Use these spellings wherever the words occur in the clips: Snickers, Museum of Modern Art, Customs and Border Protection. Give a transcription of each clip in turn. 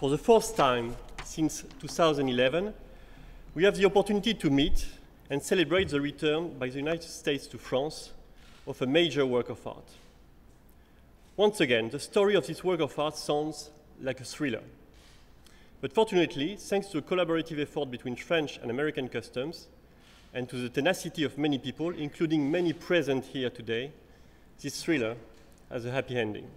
for the fourth time since 2011, we have the opportunity to meet and celebrate the return by the United States to France of a major work of art. Once again, the story of this work of art sounds like a thriller. But fortunately, thanks to a collaborative effort between French and American customs, and to the tenacity of many people, including many present here today, this thriller has a happy ending.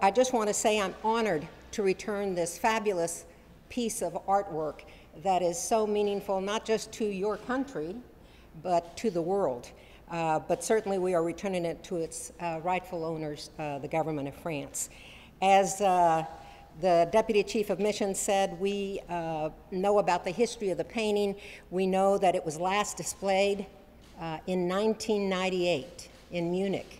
I just want to say I'm honored to return this fabulous piece of artwork that is so meaningful, not just to your country, but to the world. But certainly we are returning it to its rightful owners, the government of France. As the Deputy Chief of Mission said, we know about the history of the painting. We know that it was last displayed in 1998 in Munich,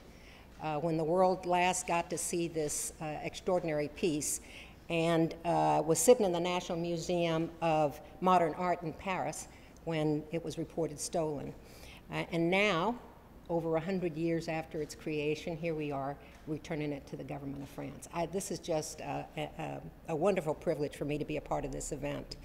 when the world last got to see this extraordinary piece, and was sitting in the National Museum of Modern Art in Paris when it was reported stolen. And now, over 100 years after its creation, here we are returning it to the government of France. This is just a wonderful privilege for me to be a part of this event.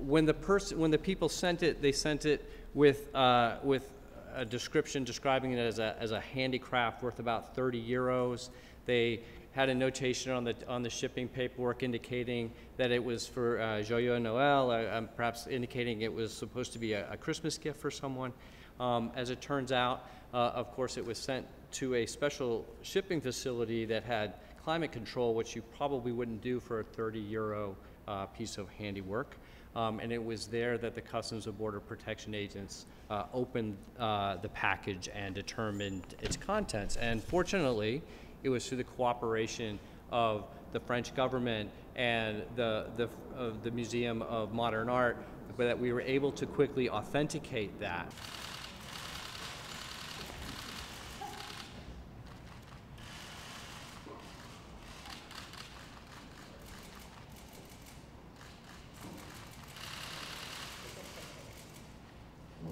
When the people sent it, they sent it with a description describing it as a handicraft worth about 30 euros. They had a notation on the shipping paperwork indicating that it was for Joyeux Noël, perhaps indicating it was supposed to be a Christmas gift for someone. As it turns out, of course, it was sent to a special shipping facility that had climate control, which you probably wouldn't do for a 30 euro piece of handiwork. And it was there that the Customs and Border Protection agents opened the package and determined its contents. And fortunately, it was through the cooperation of the French government and the Museum of Modern Art that we were able to quickly authenticate that.